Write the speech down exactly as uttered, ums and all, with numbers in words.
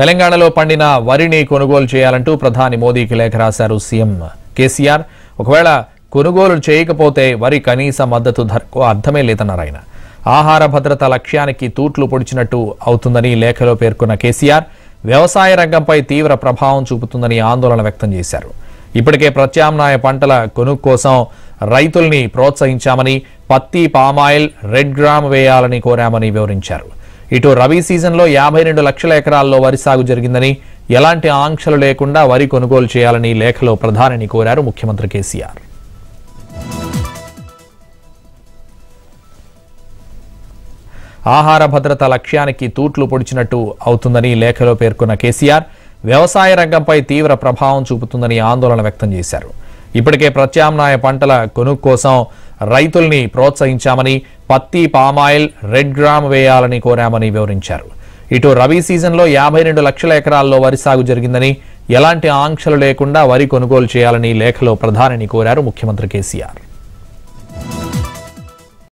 తెలంగాణలో పండిన వరిని కొనుగోలు చేయాలంటూ ప్రధాని మోదీకి లేఖ రాశారు సీఎం కేసీఆర్. ఒకవేళ కొనుగోలు చేయకపోతే వరి కనీస మద్దతు ధరకు అర్థమే లేదన్నారు ఆయన. ఆహార భద్రత లక్ష్యానికి తూట్లు పొడిచినట్టు అవుతుందని లేఖలో పేర్కొన్న కేసీఆర్ వ్యవసాయ రంగంపై తీవ్ర ప్రభావం చూపుతుందని ఆందోళన వ్యక్తం చేశారు. ఇప్పటికే ప్రత్యామ్నాయ పంటల కొనుగోలు కోసం రైతుల్ని ప్రోత్సహించామని, పత్తి, పామాయిల్, రెడ్ గ్రామ్ వేయాలని కోరామని వివరించారు. ఇటు రబీ సీజన్లో యాభై రెండు లక్షల ఎకరాల్లో వరి సాగు జరిగిందని, ఎలాంటి ఆంక్షలు లేకుండా వరి కొనుగోలు చేయాలని లేఖలో ప్రధానిని కోరారు ముఖ్యమంత్రి కేసీఆర్. ఆహార భద్రత లక్ష్యానికి తూట్లు పొడిచినట్టు అవుతుందని లేఖలో పేర్కొన్న కేసీఆర్ వ్యవసాయ రంగంపై తీవ్ర ప్రభావం చూపుతుందని ఆందోళన వ్యక్తం చేశారు. ఇప్పటికే ప్రత్యామ్నాయ పంటల కొనుగోలు కోసం రైతుల్ని ప్రోత్సహించామని, పత్తి, పామాయిల్, రెడ్ గ్రామ్ వేయాలని కోరామని వివరించారు. ఇటు రబీ సీజన్లో యాభై రెండు లక్షల ఎకరాల్లో వరి సాగు జరిగిందని, ఎలాంటి ఆంక్షలు లేకుండా వరి కొనుగోలు చేయాలని లేఖలో ప్రధానిని కోరారు ముఖ్యమంత్రి కేసీఆర్.